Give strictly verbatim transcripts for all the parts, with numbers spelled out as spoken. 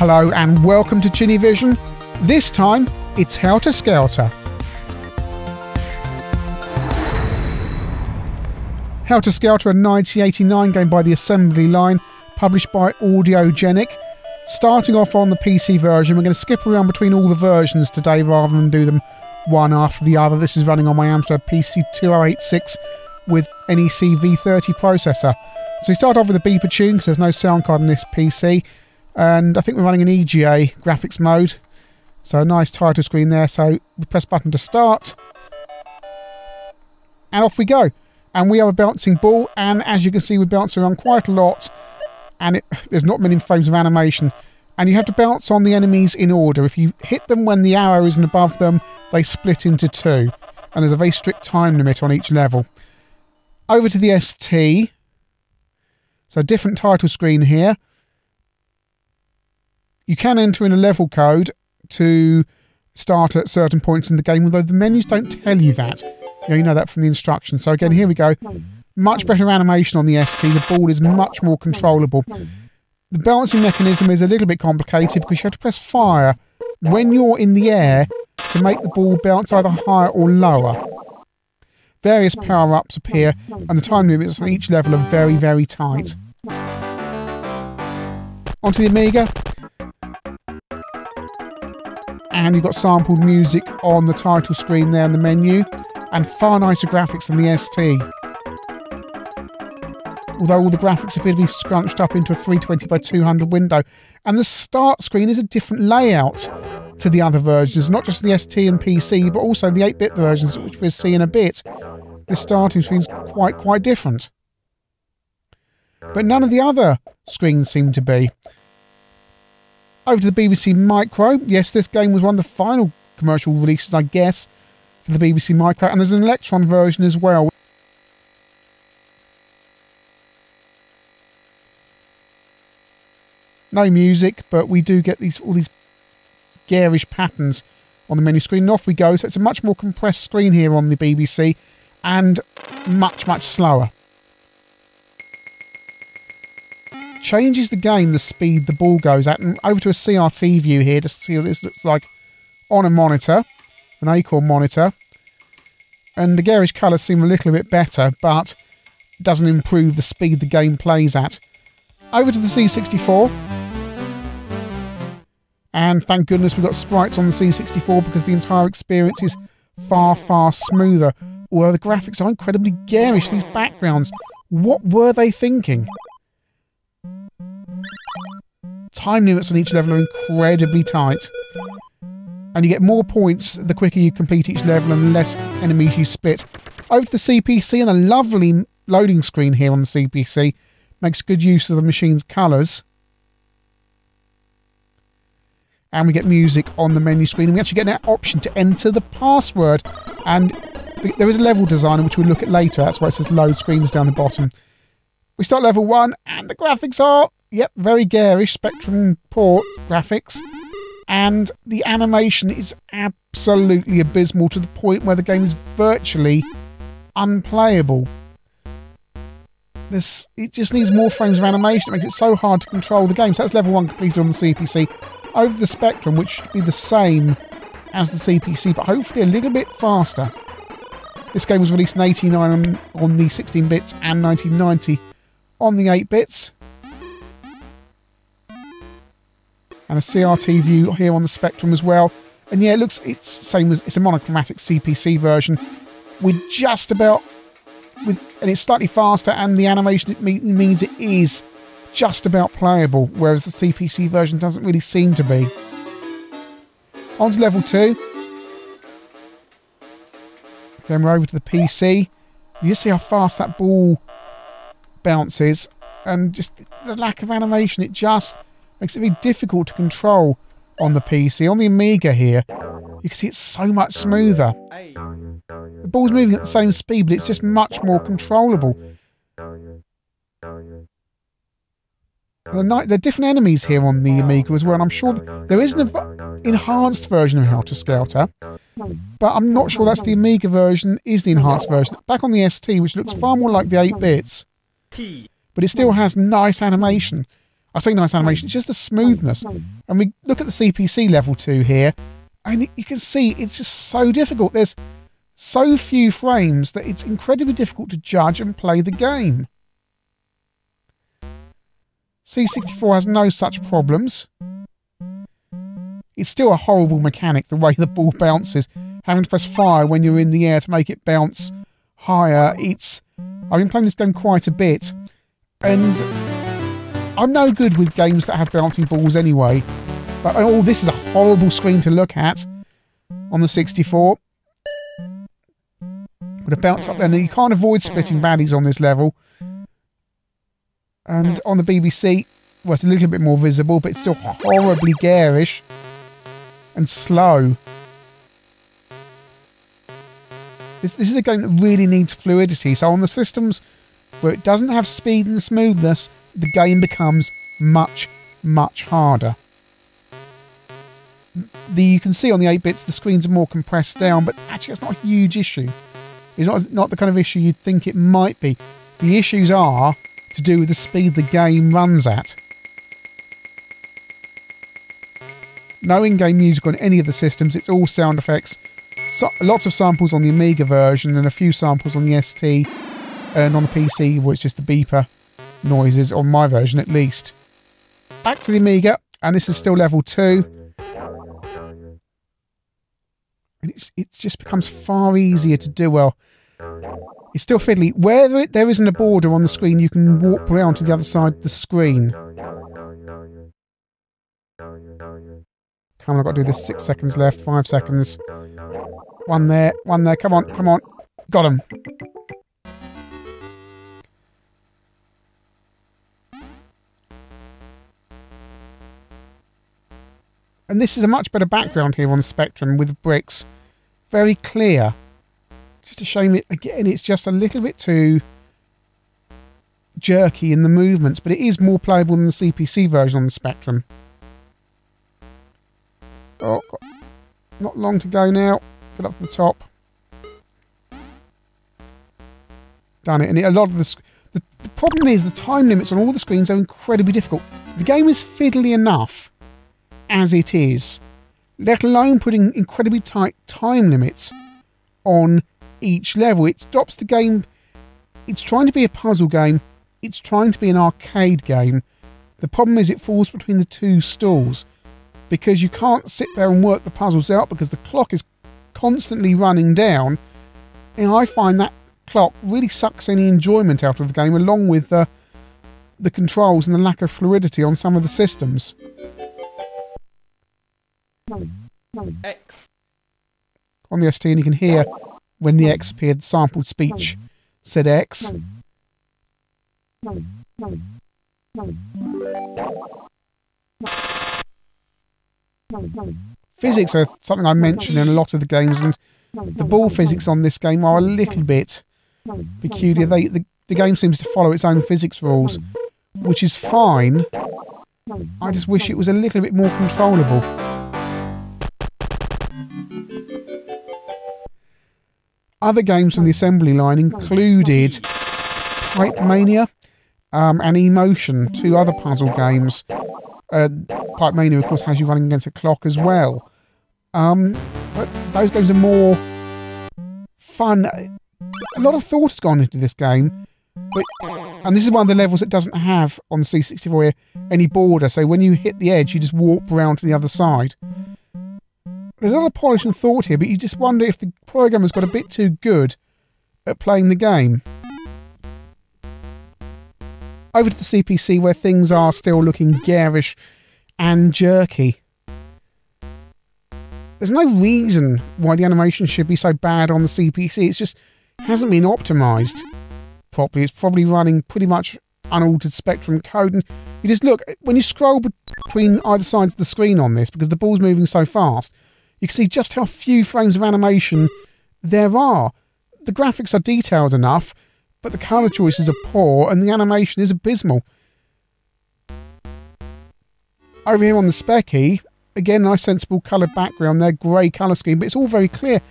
Hello and welcome to ChinnyVision. This time, it's Helter Skelter. Helter Skelter, a nineteen eighty-nine game by The Assembly Line, published by Audiogenic. Starting off on the P C version, we're going to skip around between all the versions today rather than do them one after the other. This is running on my Amstrad P C twenty eighty-six with N E C V thirty processor. So we start off with a beeper tune because there's no sound card in this P C. And I think we're running an E G A graphics mode. So a nice title screen there. So we press button to start. And off we go. And we have a bouncing ball. And as you can see, we're bouncing around quite a lot. And it, there's not many frames of animation. And you have to bounce on the enemies in order. If you hit them when the arrow isn't above them, they split into two. And there's a very strict time limit on each level. Over to the S T. So different title screen here. You can enter in a level code to start at certain points in the game, although the menus don't tell you that. You know, you know that from the instructions. So again, here we go. Much better animation on the S T. The ball is much more controllable. The balancing mechanism is a little bit complicated because you have to press fire when you're in the air to make the ball bounce either higher or lower. Various power-ups appear, and the time limits on each level are very, very tight. Onto the Amiga. And you've got sampled music on the title screen there in the menu, and far nicer graphics than the S T. Although all the graphics appear to be scrunched up into a three twenty by two hundred window. And the start screen is a different layout to the other versions, not just the S T and P C, but also the eight bit versions, which we'll see in a bit. The starting screen's quite, quite different. But none of the other screens seem to be. Over to the B B C Micro. Yes, this game was one of the final commercial releases, I guess, for the B B C Micro. And there's an Electron version as well. No music, but we do get these all these garish patterns on the menu screen. And off we go. So it's a much more compressed screen here on the B B C and much, much slower. Changes the game, the speed the ball goes at. And over to a C R T view here to see what this looks like on a monitor, an Acorn monitor. And the garish colours seem a little bit better, but it doesn't improve the speed the game plays at. Over to the C sixty-four. And thank goodness we've got sprites on the C sixty-four because the entire experience is far, far smoother. Although the graphics are incredibly garish, these backgrounds. What were they thinking? Time limits on each level are incredibly tight. And you get more points the quicker you complete each level and the less enemies you split. Over to the C P C, and a lovely loading screen here on the C P C. Makes good use of the machine's colours. And we get music on the menu screen. And we actually get an option to enter the password. And th there is a level designer, which we'll look at later. That's why it says load screens down the bottom. We start level one, and the graphics are, yep, very garish. Spectrum port graphics. And the animation is absolutely abysmal to the point where the game is virtually unplayable. This, it just needs more frames of animation. It makes it so hard to control the game. So that's level one completed on the C P C. Over the Spectrum, which should be the same as the C P C, but hopefully a little bit faster. This game was released in eighty-nine on, on the sixteen bits and nineteen ninety on the eight bits. And a C R T view here on the Spectrum as well. And yeah, it looks it's same as it's a monochromatic C P C version. We're just about with. And it's slightly faster, and the animation it me means it is just about playable, whereas the C P C version doesn't really seem to be. On to level two. Then we're over to the P C. You just see how fast that ball bounces, and just the lack of animation, it just makes it very difficult to control on the P C. On the Amiga here, you can see it's so much smoother. The ball's moving at the same speed, but it's just much more controllable. There are different enemies here on the Amiga as well, and I'm sure there is an enhanced version of Helter Skelter, but I'm not sure that's the Amiga version, is the enhanced version. Back on the S T, which looks far more like the eight bits, but it still has nice animation. I say nice animation, it's just the smoothness. And we look at the C P C level two here, and you can see it's just so difficult. There's so few frames that it's incredibly difficult to judge and play the game. C sixty-four has no such problems. It's still a horrible mechanic, the way the ball bounces. Having to press fire when you're in the air to make it bounce higher. It's... I've been playing this game quite a bit, and I'm no good with games that have bouncing balls anyway. But oh, this is a horrible screen to look at on the sixty-four. Got to bounce up there. Now, you can't avoid splitting baddies on this level. And on the B B C, well, it's a little bit more visible, but it's still horribly garish and slow. This, this is a game that really needs fluidity. So on the systems where it doesn't have speed and smoothness, the game becomes much, much harder. The, you can see on the eight bits, the screens are more compressed down, but actually that's not a huge issue. It's not, not the kind of issue you'd think it might be. The issues are to do with the speed the game runs at. No in-game music on any of the systems, it's all sound effects. So, lots of samples on the Amiga version and a few samples on the S T, and on the P C, well, it's just the beeper noises, on my version at least. Back to the Amiga, and this is still level two. And it's, it just becomes far easier to do well. It's still fiddly. Where there isn't a border on the screen, you can warp around to the other side of the screen. Come on, I've got to do this. Six seconds left, five seconds. One there, one there. Come on, come on. Got him. And this is a much better background here on the Spectrum with the bricks. Very clear. Just a shame, it, again, it's just a little bit too jerky in the movements, but it is more playable than the C P C version on the Spectrum. Oh, not long to go now. Get up to the top. Done it. And a lot of the, the the problem is the time limits on all the screens are incredibly difficult. The game is fiddly enough as it is, let alone putting incredibly tight time limits on each level. It stops the game. It's trying to be a puzzle game. It's trying to be an arcade game. The problem is it falls between the two stools, because you can't sit there and work the puzzles out because the clock is constantly running down, and I find that clock really sucks any enjoyment out of the game, along with the, the controls and the lack of fluidity on some of the systems. On the S T, and you can hear when the X appeared, the sampled speech said X. Physics are something I mention in a lot of the games, and the ball physics on this game are a little bit peculiar. They, the, the game seems to follow its own physics rules, which is fine. I just wish it was a little bit more controllable. Other games from the assembly line included Pipe Mania um, and Emotion, two other puzzle games. Uh, Pipe Mania, of course, has you running against a clock as well. Um, but those games are more fun. A lot of thought has gone into this game, but and this is one of the levels that doesn't have on the C sixty-four here any border. So when you hit the edge, you just warp around to the other side. There's a lot of polish and thought here, but you just wonder if the programmer's got a bit too good at playing the game. Over to the C P C, where things are still looking garish and jerky. There's no reason why the animation should be so bad on the C P C. It's just hasn't been optimised properly. It's probably running pretty much unaltered Spectrum code. And you just look, when you scroll between either sides of the screen on this, because the ball's moving so fast, you can see just how few frames of animation there are. The graphics are detailed enough, but the colour choices are poor and the animation is abysmal. Over here on the Speccy, again, nice sensible coloured background there, grey colour scheme, but it's all very clear.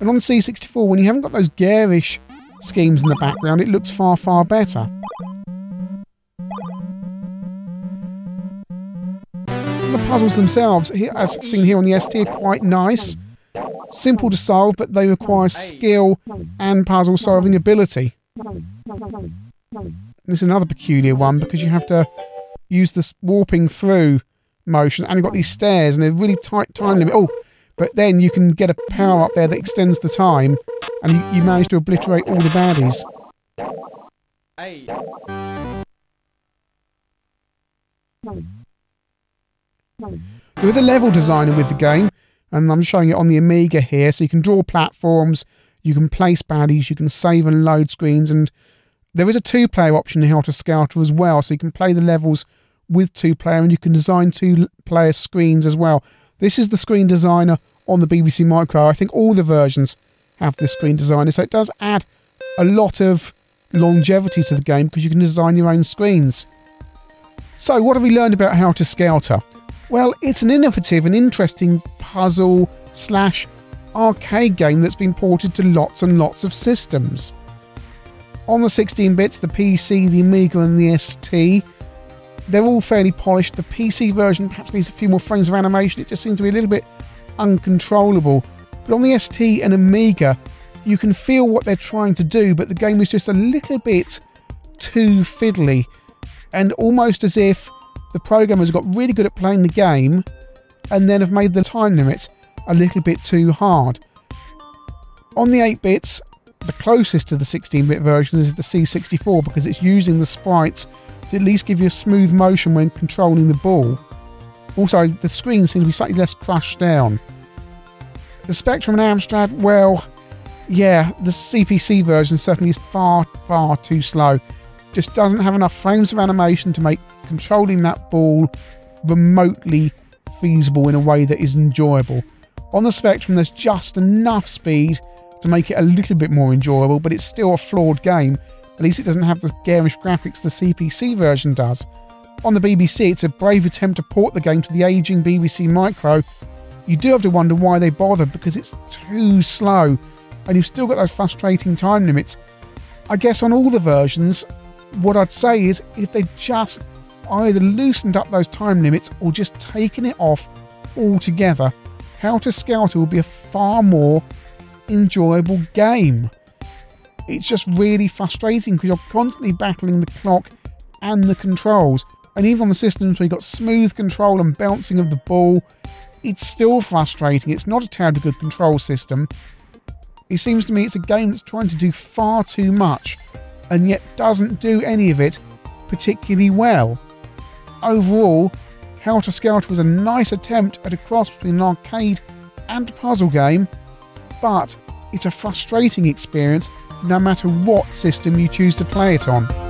And on the C sixty-four, when you haven't got those garish schemes in the background, it looks far, far better. puzzles themselves, as seen here on the S T, are quite nice. Simple to solve, but they require skill and puzzle solving ability. This is another peculiar one because you have to use this warping through motion, and you've got these stairs and they're really tight time limit. Oh, but then you can get a power up there that extends the time, and you, you manage to obliterate all the baddies. Hey. There is a level designer with the game, and I'm showing it on the Amiga here, so you can draw platforms, you can place baddies, you can save and load screens, and there is a two-player option in Helter Skelter as well, so you can play the levels with two-player, and you can design two-player screens as well. This is the screen designer on the B B C Micro. I think all the versions have this screen designer, so it does add a lot of longevity to the game because you can design your own screens. So what have we learned about Helter Skelter? Well, it's an innovative and interesting puzzle slash arcade game that's been ported to lots and lots of systems. On the sixteen bits, the P C, the Amiga and the S T, they're all fairly polished. The P C version perhaps needs a few more frames of animation. It just seems to be a little bit uncontrollable. But on the S T and Amiga, you can feel what they're trying to do, but the game is just a little bit too fiddly, and almost as if the programmers got really good at playing the game and then have made the time limits a little bit too hard. On the eight bits, the closest to the sixteen bit version is the C sixty-four, because it's using the sprites to at least give you a smooth motion when controlling the ball. Also, the screen seems to be slightly less crushed down. The Spectrum and Amstrad, well, yeah, the C P C version certainly is far, far too slow. Just doesn't have enough frames of animation to make controlling that ball remotely feasible in a way that is enjoyable. On the Spectrum, there's just enough speed to make it a little bit more enjoyable, but it's still a flawed game. At least it doesn't have the garish graphics the C P C version does. On the B B C, it's a brave attempt to port the game to the aging B B C Micro. You do have to wonder why they bothered, because it's too slow, and you've still got those frustrating time limits. I guess on all the versions, what I'd say is if they just either loosened up those time limits or just taken it off altogether, Helter Skelter would be a far more enjoyable game. It's just really frustrating because you're constantly battling the clock and the controls, and even on the systems where you've got smooth control and bouncing of the ball, it's still frustrating. It's not a terribly good control system. It seems to me it's a game that's trying to do far too much and yet doesn't do any of it particularly well. Overall, Helter Skelter was a nice attempt at a cross between an arcade and a puzzle game, but it's a frustrating experience no matter what system you choose to play it on.